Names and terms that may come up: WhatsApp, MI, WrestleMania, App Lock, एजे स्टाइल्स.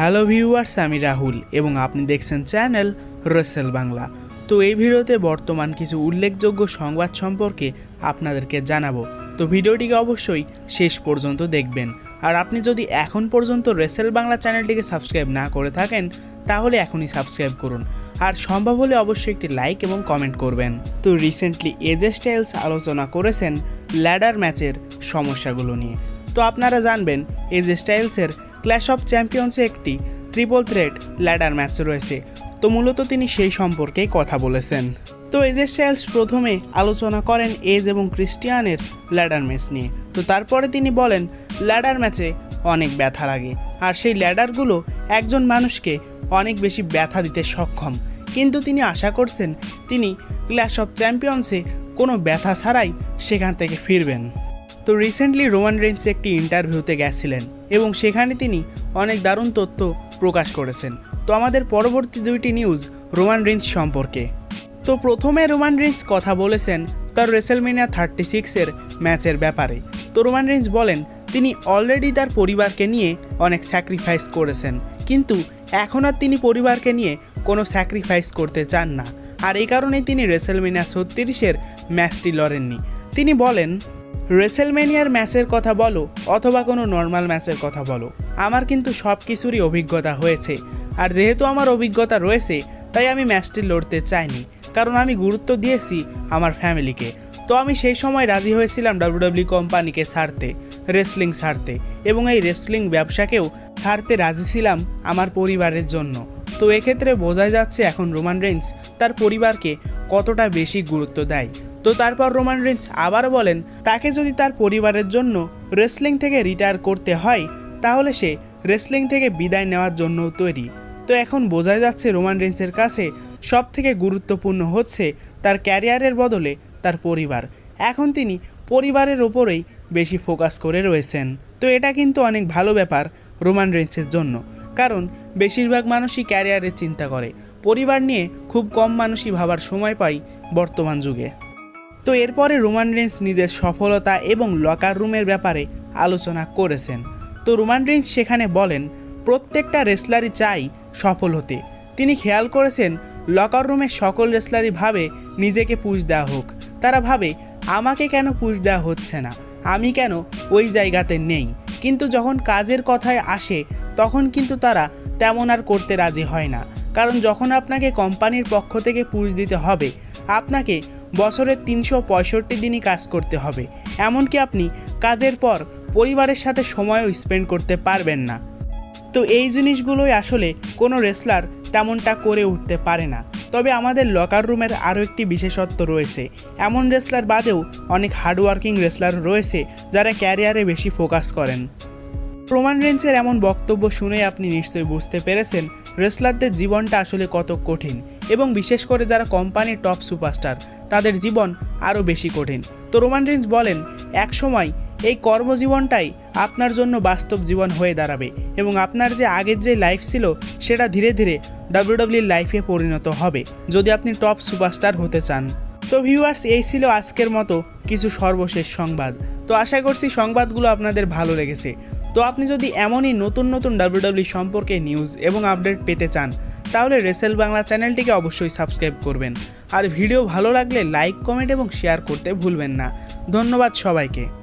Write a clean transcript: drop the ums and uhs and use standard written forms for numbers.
Hello viewers आमी राहुल एवं आपनी देखछेन चैनल रसेल बांगला। तो ये भिडियोते बर्तमान किछु उल्लेखयोग्य संबाद सम्पर्के आपनादेरके जानाबो। तो भिडियोटिके अवश्यई शेष पर्यन्त देखबेन और आपनी जदि एखन पर्यन्त रसेल बांगला चैनलटिके सबस्क्राइब ना करे थाकेन ताहले एखोनी सबस्क्राइब करुन और सम्भव होले अवश्यई एकटी लाइक एवं कमेंट करबेन। तो रिसेंटली एजे स्टाइल्स आलोचना करेछेन लैडार मैचेर समस्यागुलो निये। तो आपनारा जानबेन एजे स्टाइल्सेर क्लैश अफ चैम्पियन्से एक ट्रिपल थ्रेट लैडार मैच रही है। तो मूलत से सम्पर्के कथा बोलेছেন। तो एजे स्टाइल्स प्रथम आलोचना करें एज और क्रिस्टियानेर लैडार मैच निये। तो तारपरे तिनी बोलें लैडार मैचे अनेक व्यथा लागे और से लैडारगुलो एकजन मानुष के अनेक बेशी व्यथा दीते सक्षम, किन्तु तिनी आशा करছেন तिनी क्लैश अफ चैम्पियन्से कोनो व्यथा छाड़ाई सेखान थेके फिरबेन। तो रिसेंटली रोमन रेन्स एक इंटरव्यूते गेछिलेन एवं सेखाने तिनी अनेक दारुण तथ्य प्रकाश करेছেন। तो आमादेर परवर्ती दुइटी निउज रोमन रेन्स सम्पर्के। तो प्रथमे रोमन रेन्स कथा बोलेছেন तार रेसलमेनिया 36 एर मैचेर ब्यापारे। तो रोमन रेन्स बोलेन तिनी अलरेडी तार परिवारके निये अनेक सैक्रिफाइस करेছেন, किन्तु एखन आर तिनी परिवारके निये कोनो सैक्रिफाइस करते चान ना और एई कारणेई तिनी रेसलमेनिया 36 एर मैचटी लड़ेननि। तिनी बोलेन रेसलमेनियार मैचेर कथा बोलो अथवा कोनो नर्माल मैचेर कथा बोलो आमार किन्तु सब किछुरই अभिज्ञता হয়েছে और जेहेतु आमार अभिज्ञता रयेছে ताई आमी मैचटी लड़ते चाइनी, कारण आमी गुरुत्व दिएছি आमार फैमिलीके। तो आमी सेई समय राजी हয়েছিলাম WWE কোম্পানিকে ছাড়তে, रेसलिंग ছাড়তে এবং এই रेसलिंग ব্যবসাকেও ছাড়তে রাজি ছিলাম আমার পরিবারের জন্য। তো এই ক্ষেত্রে বোঝা যাচ্ছে এখন রোমান রেন্স তার পরিবারকে কতটা বেশি গুরুত্ব দেয়। तो तारपर रोमन रेन्स आबार बोलेन ताके जोदि तार परिवारेर जोन्नो रेसलिंग थेके रिटायर करते हय ताहले से रेसलिंग थेके बिदाय नेवार जोन्नो तैरी। तो एखन बोझा जाच्छे रोमन रेन्सेर काछे सबथेके गुरुत्वपूर्ण होच्छे तार क्यारियारेर बदले तार परिवार। एखन तिनी परिवारेर उपरेई बेशी फोकास करे रयेछेन। तो एटा किन्तु अनेक भालो ब्यापार रोमन रेन्सेर जोन्नो, कारण बेशिरभाग मानुषई क्यारियारेर चिंता करे, परिवार निये खूब कम मानुषई भाबार समय पाय बर्तमान जुगे। तो एरपरे रोमन रेन्स निजेर सफलता एवं लकार रूमेर ब्यापारे आलोचना करेছেন। तो रोमन रेन्स सेखाने बोलेन प्रत्येकटा रेसलारই चाय सफल होते। तिनी खेयाल करेছেন लकार रूमे सकल रेसलारই भावे निजेके पुश देওয়া होक, तारा भावे आमाके केन पुश देওয়া होच्छे ना, आमी केन ओई जायगाते नेই, किन्तु जखन काजेर कथाय आसे तखन किन्तु तारा तेमन आर करते राजी हय ना, कारण जखन आपनाके कोम्पानिर पक्ष थेके पुश दिते होबे आपनाके बছরে 365 दिनই কাজ করতে হবে, এমনকি আপনি কাজের পর পরিবারের সাথে সময়ও স্পেন্ড করতে পারবেন না। তো এই জিনিসগুলোই আসলে কোনো রেসলার তেমনটা করে উঠতে পারে না। তবে আমাদের লকার রুমের আরও একটি বিশেষত্ব রয়েছে। এমন রেসলার বাদেও অনেক হার্ডওয়ার্কিং রেসলার রয়েছে যারা ক্যারিয়ারে বেশি ফোকাস করেন। রোমান রেন্সের এমন বক্তব্য শুনে আপনি নিশ্চয়ই বুঝতে পেরেছেন রেসলারদের জীবনটা আসলে কত কঠিন এবং বিশেষ করে যারা কোম্পানির টপ সুপারস্টার তাদের জীবন আরও বেশি কঠিন। তো রোমান রেন্স বলেন এক সময় এই কর্মজীবনটাই আপনার জন্য বাস্তব জীবন হয়ে দাঁড়াবে এবং আপনার যে আগের যে লাইফ ছিল সেটা ধীরে ধীরে WWE লাইফে পরিণত হবে যদি আপনি টপ সুপারস্টার হতে চান। তো ভিউয়ার্স এই ছিল আজকের মতো কিছু সর্বশেষ সংবাদ। তো আশা করছি সংবাদগুলো আপনাদের ভালো লেগেছে। तो आपनी जो एमन ही नतून नतून WWE सम्पर्के निউজ एवं आपडेट पेते चान ताहले रेसेल बांगला चैनलटिके अवश्य सबस्क्राइब करबेन और भिडियो भालो लागले लाइक कमेंट और शेयर करते भूलबेन ना। धन्यवाद सबाइके।